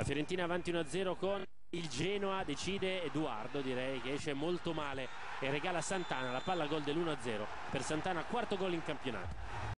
La Fiorentina avanti 1-0 con il Genoa, decide Eduardo, direi che esce molto male e regala a Santana la palla al gol dell'1-0. Per Santana quarto gol in campionato.